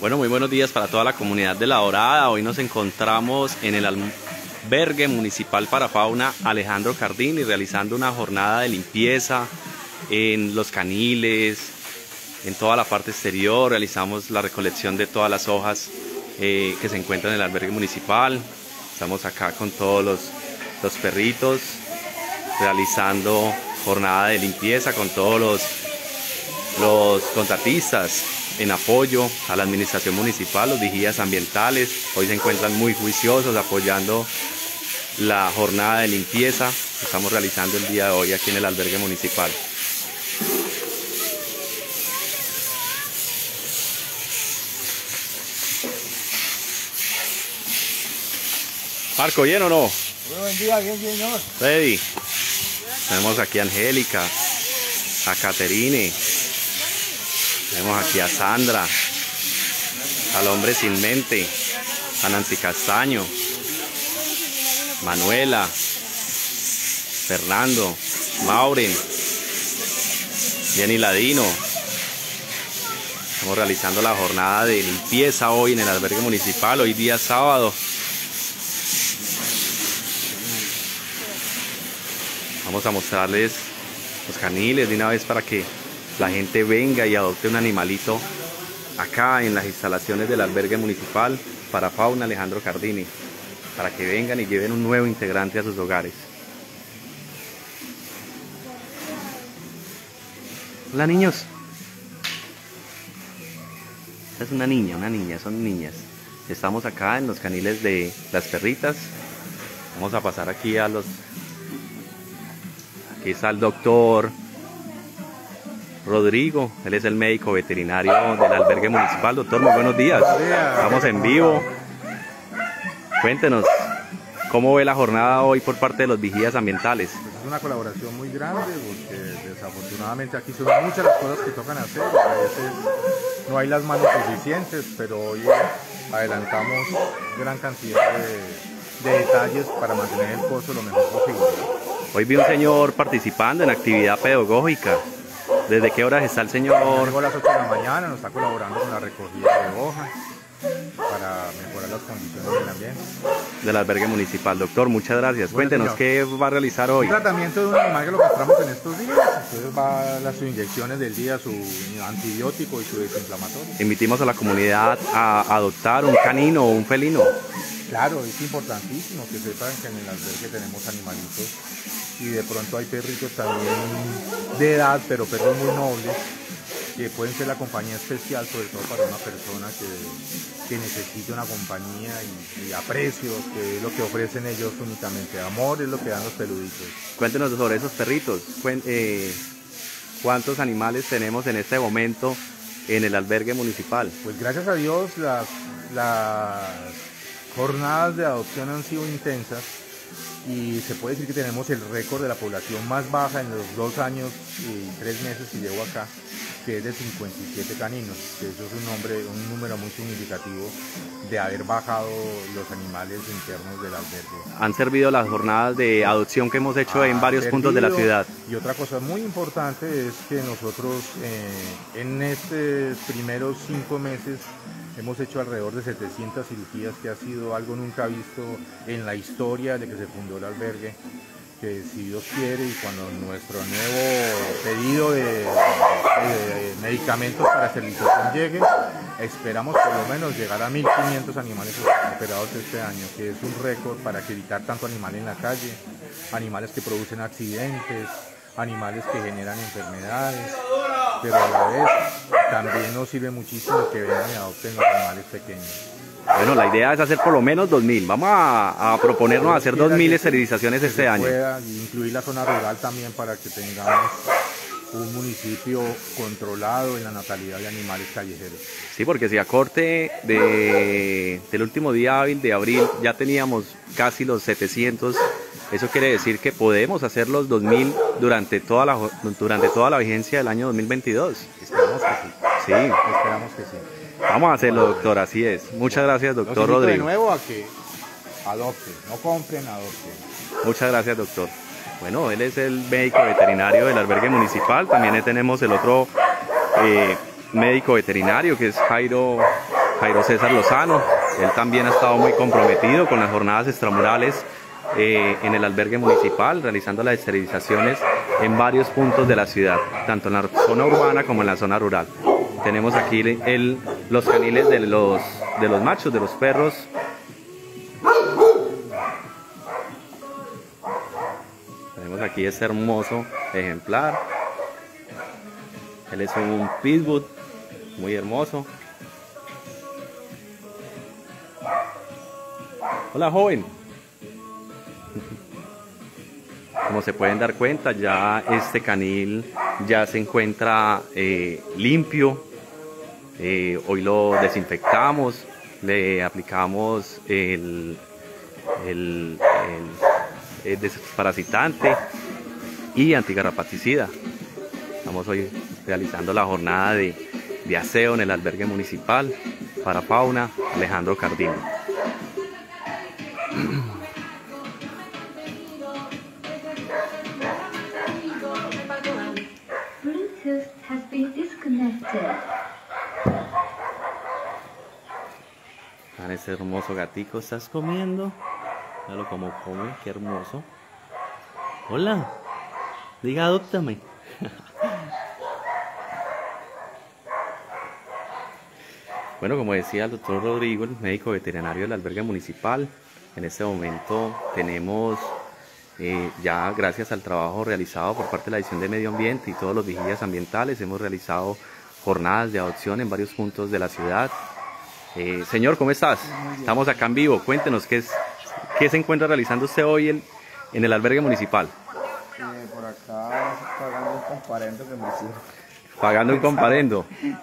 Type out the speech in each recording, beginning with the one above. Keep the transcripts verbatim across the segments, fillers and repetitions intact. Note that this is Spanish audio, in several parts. Bueno, muy buenos días para toda la comunidad de La Dorada. Hoy nos encontramos en el albergue municipal para fauna Alejandro Cardini, realizando una jornada de limpieza en los caniles, en toda la parte exterior. Realizamos la recolección de todas las hojas eh, que se encuentran en el albergue municipal. Estamos acá con todos los, los perritos, realizando jornada de limpieza con todos los, los contratistas en apoyo a la administración municipal. Los vigías ambientales hoy se encuentran muy juiciosos apoyando la jornada de limpieza que estamos realizando el día de hoy aquí en el albergue municipal. Marco, ¿bien o no? Muy buen día, bien, señor. Freddy. Tenemos aquí a Angélica, a Caterine, tenemos aquí a Sandra, al hombre sin mente, a Nancy Castaño, Manuela, Fernando, Mauren, Jenny Ladino. Estamos realizando la jornada de limpieza hoy en el albergue municipal, hoy día sábado. Vamos a mostrarles los caniles de una vez para que la gente venga y adopte un animalito acá en las instalaciones del albergue municipal para fauna Alejandro Cardini, para que vengan y lleven un nuevo integrante a sus hogares. Hola, niños. Esta es una niña, una niña, son niñas. Estamos acá en los caniles de las perritas. Vamos a pasar aquí a los... Aquí está el doctor Rodrigo, él es el médico veterinario del albergue municipal. Doctor, muy buenos días. Estamos en vivo. Cuéntenos, ¿cómo ve la jornada hoy por parte de los vigías ambientales? Pues es una colaboración muy grande, porque desafortunadamente aquí son muchas las cosas que tocan hacer. A veces no hay las manos suficientes, pero hoy adelantamos gran cantidad de, de detalles para mantener el costo lo mejor posible. Hoy vi un señor participando en actividad pedagógica. ¿Desde qué horas está el señor? Llegó a las ocho de la mañana, nos está colaborando con la recogida de hojas para mejorar las condiciones del ambiente. Del albergue municipal. Doctor, muchas gracias. Bueno, cuéntenos, señor, ¿qué va a realizar hoy? El tratamiento de un animal que lo castramos en estos días. Entonces va a las inyecciones del día, su antibiótico y su desinflamatorio. Invitimos a la comunidad a adoptar un canino o un felino. Claro, es importantísimo que sepan que en el albergue tenemos animalitos y de pronto hay perritos también de edad, pero perros muy nobles, que pueden ser la compañía especial, sobre todo para una persona que, que necesita una compañía y, y aprecio, que es lo que ofrecen ellos únicamente. Amor es lo que dan los peluditos. Cuéntenos sobre esos perritos. ¿Cuántos animales tenemos en este momento en el albergue municipal? Pues gracias a Dios las... las jornadas de adopción han sido intensas y se puede decir que tenemos el récord de la población más baja en los dos años y tres meses que llevo acá, que es de cincuenta y siete caninos, que eso es un, nombre, un número muy significativo de haber bajado los animales internos del albergue. Han servido las jornadas de adopción que hemos hecho en varios puntos de la ciudad. Y otra cosa muy importante es que nosotros eh, en estos primeros cinco meses hemos hecho alrededor de setecientas cirugías, que ha sido algo nunca visto en la historia de que se fundó el albergue, que si Dios quiere y cuando nuestro nuevo pedido de, de medicamentos para esterilización llegue, esperamos por lo menos llegar a mil quinientos animales operados este año, que es un récord para evitar tanto animal en la calle, animales que producen accidentes, animales que generan enfermedades, pero a la vez también nos sirve muchísimo que vengan y adopten los animales pequeños. Bueno, la idea es hacer por lo menos dos mil. Vamos a, a proponernos hacer dos mil esterilizaciones este año. Incluir la zona rural también para que tengamos un municipio controlado en la natalidad de animales callejeros. Sí, porque si a corte de, del último día hábil de abril ya teníamos casi los setecientos, eso quiere decir que podemos hacer los dos mil durante toda la, durante toda la vigencia del año dos mil veintidós. Esperamos que sí. Sí. Esperamos que sí. Vamos a hacerlo, doctor, así es. Muchas gracias, doctor Rodrigo. De nuevo a que adopten, no compren, adopten. Muchas gracias, doctor. Bueno, él es el médico veterinario del albergue municipal. También tenemos el otro eh, médico veterinario, que es Jairo, Jairo César Lozano. Él también ha estado muy comprometido con las jornadas extramurales eh, en el albergue municipal, realizando las esterilizaciones en varios puntos de la ciudad, tanto en la zona urbana como en la zona rural. Tenemos aquí el, los caniles de los, de los machos, de los perros. Tenemos aquí este hermoso ejemplar. Él es un pitbull muy hermoso. Hola, joven. Como se pueden dar cuenta, ya este canil ya se encuentra eh, limpio. Eh, hoy lo desinfectamos, le aplicamos el, el, el, el desparasitante y antigarrapaticida. Estamos hoy realizando la jornada de, de aseo en el albergue municipal para fauna Alejandro Cardini. Mira ese hermoso gatico, ¿estás comiendo? Míralo como come, qué hermoso. Hola, diga adóptame. Bueno, como decía el doctor Rodrigo, el médico veterinario del albergue municipal, en este momento tenemos eh, ya, gracias al trabajo realizado por parte de la División de Medio Ambiente y todos los vigías ambientales, hemos realizado jornadas de adopción en varios puntos de la ciudad. Eh, señor, ¿cómo estás? Estamos acá en vivo. Cuéntenos, ¿qué, es, qué se encuentra realizando usted hoy el, en el albergue municipal? Eh, por acá pagando un comparendo que me hicieron. ¿Pagando un comparendo? Sí.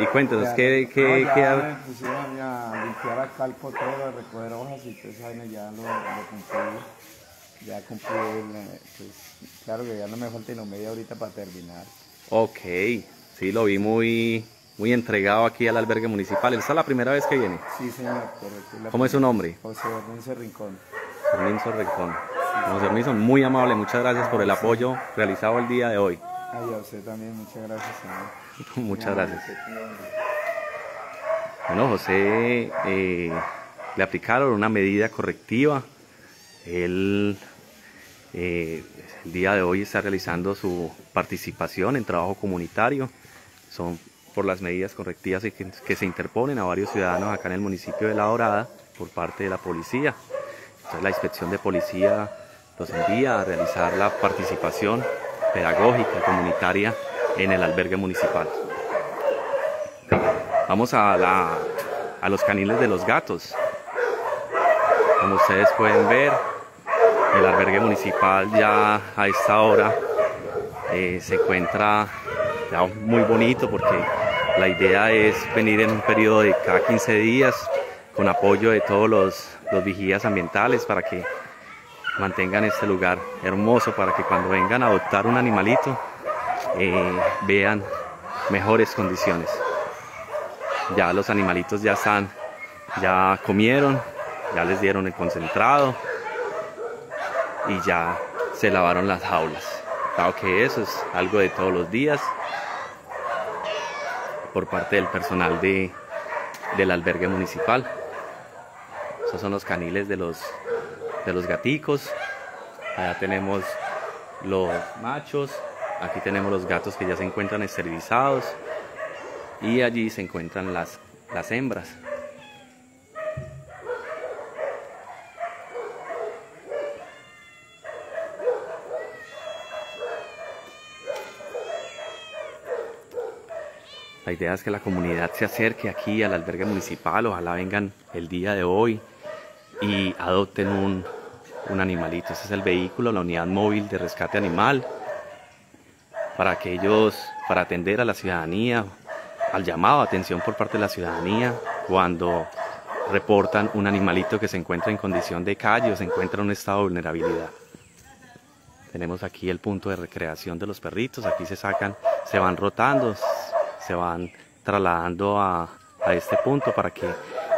Y cuéntenos, ya, ¿qué, qué, no, ya qué me pusieron a, mí a limpiar acá el potrero, a recoger hojas y todo eso, ya lo, lo cumplí. Ya cumplí, el, pues, claro que ya no me falta ni media horita para terminar. Ok, sí, lo vi muy... muy entregado aquí al albergue municipal. ¿Esta es la primera vez que viene? Sí, señor, correcto. ¿Cómo es su nombre? José Ardenso Rincón. Ardenso Rincón. Sí, José Ardenso, muy amable, muchas gracias por el apoyo realizado el día de hoy. Ay, a usted también, muchas gracias, señor. Muchas gracias. Bueno, José, eh, le aplicaron una medida correctiva. Él, eh, el día de hoy está realizando su participación en trabajo comunitario. Son por las medidas correctivas que, que se interponen a varios ciudadanos acá en el municipio de La Dorada por parte de la policía. Entonces la inspección de policía los envía a realizar la participación pedagógica comunitaria en el albergue municipal. Vamos a, la, a los caniles de los gatos. Como ustedes pueden ver, el albergue municipal ya a esta hora eh, se encuentra ya muy bonito, porque la idea es venir en un periodo de cada quince días con apoyo de todos los, los vigías ambientales para que mantengan este lugar hermoso, para que cuando vengan a adoptar un animalito eh, vean mejores condiciones. Ya los animalitos ya están, ya comieron, ya les dieron el concentrado y ya se lavaron las jaulas. Claro que eso es algo de todos los días por parte del personal de, del albergue municipal. Esos son los caniles de los, de los gaticos. Allá tenemos los machos, aquí tenemos los gatos que ya se encuentran esterilizados y allí se encuentran las, las hembras. La idea es que la comunidad se acerque aquí al albergue municipal, ojalá vengan el día de hoy y adopten un, un animalito. Este es el vehículo, la unidad móvil de rescate animal, para aquellos, para atender a la ciudadanía, al llamado de atención por parte de la ciudadanía, cuando reportan un animalito que se encuentra en condición de calle o se encuentra en un estado de vulnerabilidad. Tenemos aquí el punto de recreación de los perritos, aquí se sacan, se van rotando, se van trasladando a, a este punto para que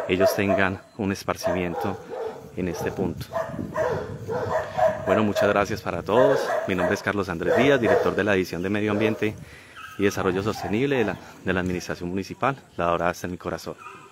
ellos tengan un esparcimiento en este punto. Bueno, muchas gracias para todos. Mi nombre es Carlos Andrés Díaz, director de la División de Medio Ambiente y desarrollo sostenible de la, de la administración municipal. La Dorada está en mi corazón.